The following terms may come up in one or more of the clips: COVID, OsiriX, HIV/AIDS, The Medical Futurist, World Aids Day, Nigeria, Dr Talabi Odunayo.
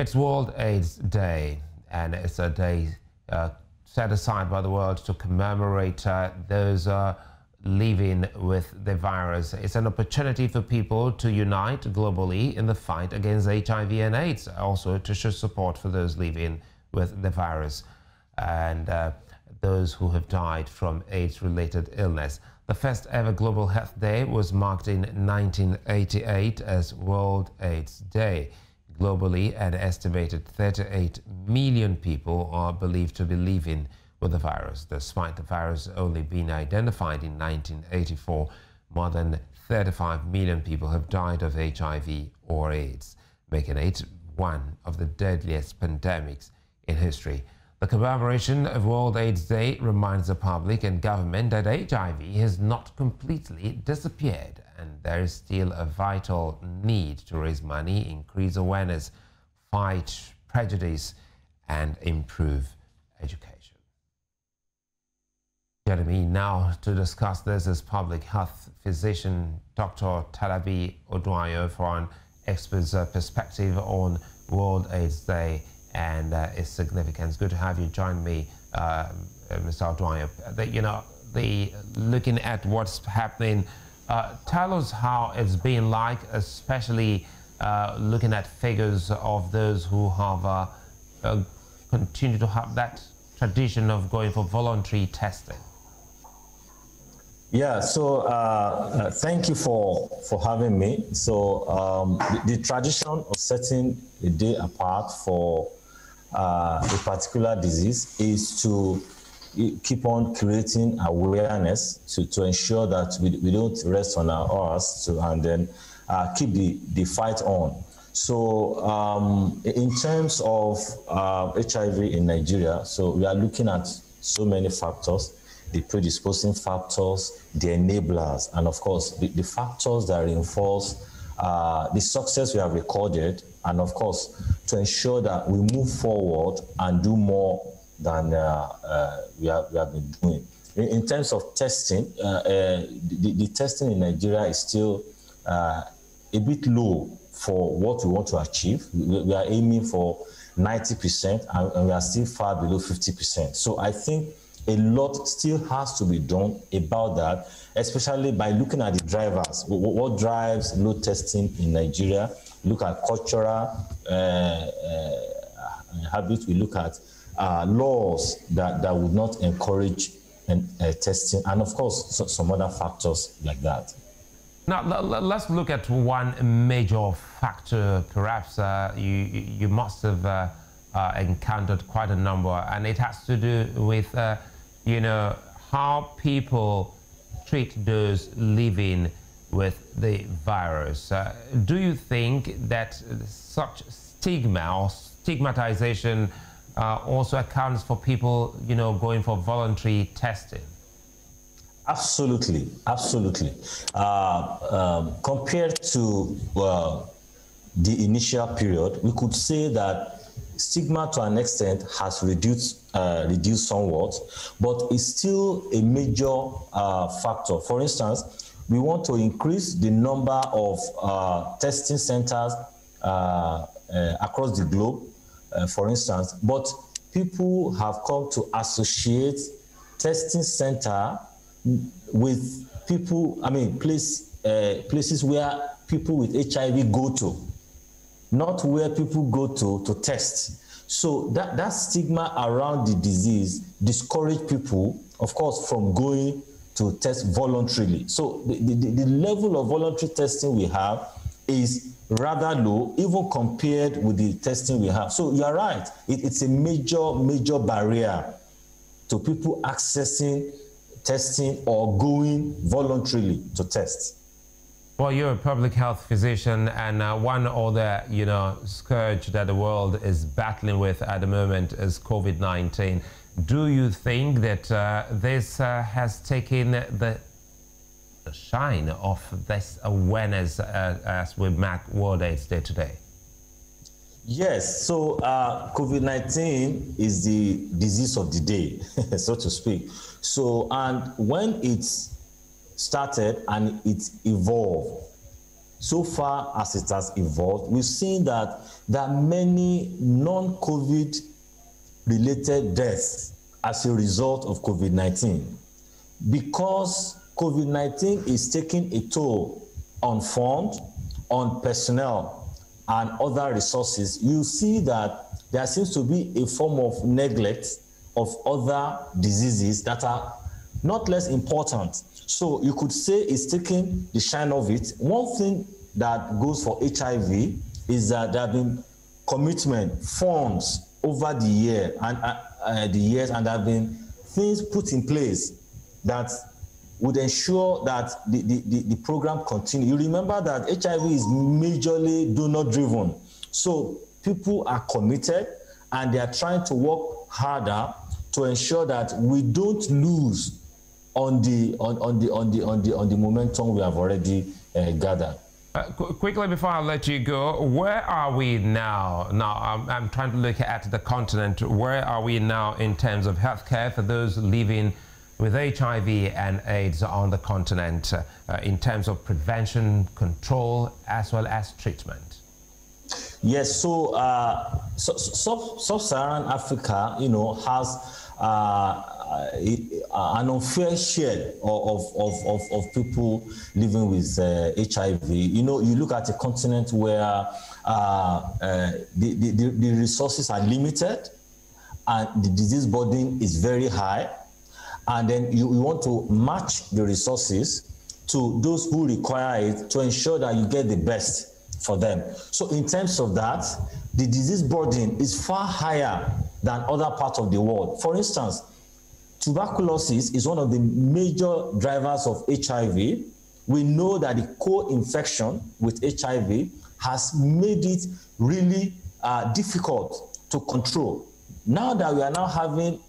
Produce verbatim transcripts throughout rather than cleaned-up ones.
It's World AIDS Day, and it's a day uh, set aside by the world to commemorate uh, those uh, living with the virus. It's an opportunity for people to unite globally in the fight against H I V and AIDS, also to show support for those living with the virus and uh, those who have died from AIDS-related illness. The first ever Global Health Day was marked in nineteen eighty-eight as World AIDS Day. Globally, an estimated thirty-eight million people are believed to be living with the virus. Despite the virus only being identified in nineteen eighty-four, more than thirty-five million people have died of H I V or AIDS, making it one of the deadliest pandemics in history. The commemoration of World AIDS Day reminds the public and government that H I V has not completely disappeared, and there is still a vital need to raise money, increase awareness, fight prejudice, and improve education. Joining me now to discuss this is public health physician Doctor Talabi Odunayo for an expert's perspective on World AIDS Day and uh, its significance. Good to have you join me, uh, Mister Odunayo. You know, the looking at what's happening, uh, tell us how it's been like, especially uh, looking at figures of those who have uh, uh, continued to have that tradition of going for voluntary testing. Yeah, so uh, uh, thank you for, for having me. So um, the, the tradition of setting a day apart for Uh, a particular disease is to keep on creating awareness to, to ensure that we, we don't rest on our oars to, and then uh, keep the, the fight on. So um, in terms of uh, H I V in Nigeria, so we are looking at so many factors, the predisposing factors, the enablers, and of course the, the factors that reinforce Uh, the success we have recorded, and of course, to ensure that we move forward and do more than uh, uh, we, have, we have been doing. In, in terms of testing, uh, uh, the, the testing in Nigeria is still uh, a bit low for what we want to achieve. We, we are aiming for ninety percent, and, and we are still far below fifty percent. So I think a lot still has to be done about that, especially by looking at the drivers. What drives low testing in Nigeria? Look at cultural uh, uh, habits. We look at uh, laws that, that would not encourage and, uh, testing, and of course, so, some other factors like that. Now, let's look at one major factor. Perhaps uh, you, you must have uh, uh, encountered quite a number, and it has to do with uh, you know, how people treat those living with the virus. Uh, do you think that such stigma or stigmatization uh, also accounts for people, you know, going for voluntary testing? Absolutely, absolutely. Uh, um, compared to uh, the initial period, we could say that stigma to an extent has reduced, uh, reduced somewhat, but it's still a major uh, factor. For instance, we want to increase the number of uh, testing centers uh, uh, across the globe, uh, for instance, but people have come to associate testing center with people, I mean, place, uh, places where people with H I V go to, not where people go to to test. So that, that stigma around the disease discourage people, of course, from going to test voluntarily. So the, the, the level of voluntary testing we have is rather low, even compared with the testing we have. So you're right, it, it's a major, major barrier to people accessing testing or going voluntarily to test. Well, you're a public health physician, and uh, one other, you know, scourge that the world is battling with at the moment is COVID nineteen. Do you think that uh, this uh, has taken the, the shine off this awareness uh, as we mark World AIDS Day today? Yes. So uh, COVID nineteen is the disease of the day, so to speak. So, and when it's started and it evolved, so far as it has evolved, we've seen that there are many non-COVID related deaths as a result of COVID nineteen. Because COVID nineteen is taking a toll on funds, on personnel, and other resources, you see that there seems to be a form of neglect of other diseases that are not less important. So you could say it's taking the shine of it. One thing that goes for H I V is that there have been commitment, funds over the year and uh, uh, the years, and there have been things put in place that would ensure that the, the, the, the program continues. You remember that H I V is majorly donor-driven. So people are committed and they are trying to work harder to ensure that we don't lose on the on, on the on the on the on the momentum we have already uh, gathered. Uh, qu quickly before I let you go, where are we now? Now I'm, I'm trying to look at the continent. Where are we now in terms of healthcare for those living with H I V and AIDS on the continent, uh, in terms of prevention, control, as well as treatment? Yes, so, uh, so, so sub-Saharan Africa, you know, has uh, a, an unfair share of, of, of, of people living with uh, H I V. You know, you look at a continent where uh, uh, the, the, the resources are limited and the disease burden is very high. And then you, you want to match the resources to those who require it to ensure that you get the best for them. So in terms of that, the disease burden is far higher than other parts of the world. For instance, tuberculosis is one of the major drivers of H I V. We know that the co-infection with H I V has made it really uh, difficult to control. Now that we are now having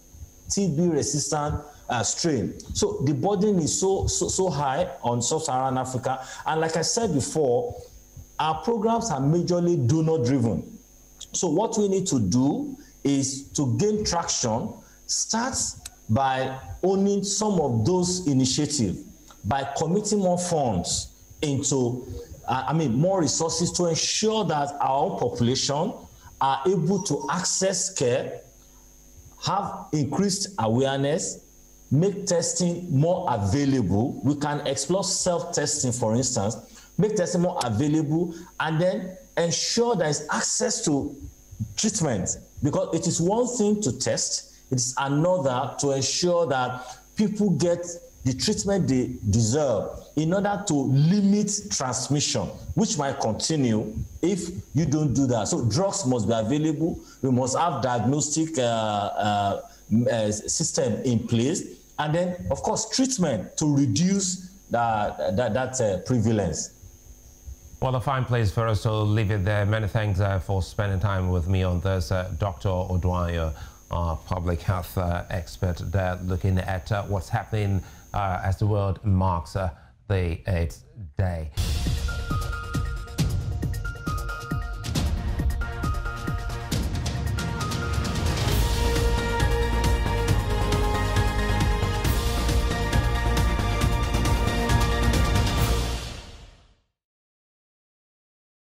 T B resistant Uh, strain. So the burden is so, so, so high on sub-Saharan Africa. And like I said before, our programs are majorly donor-driven. So what we need to do is to gain traction, start by owning some of those initiatives, by committing more funds into, uh, I mean, more resources to ensure that our own population are able to access care, have increased awareness, make testing more available. We can explore self-testing, for instance, make testing more available, and then ensure there is access to treatment. Because it is one thing to test, it is another to ensure that people get the treatment they deserve in order to limit transmission, which might continue if you don't do that. So drugs must be available. We must have diagnostic uh, uh, uh, system in place. And then, of course, treatment to reduce that, that, that uh, prevalence. Well, a fine place for us to leave it there. Many thanks uh, for spending time with me on this, uh, Doctor Odunayo, our public health uh, expert there, looking at uh, what's happening uh, as the world marks uh, the AIDS Day.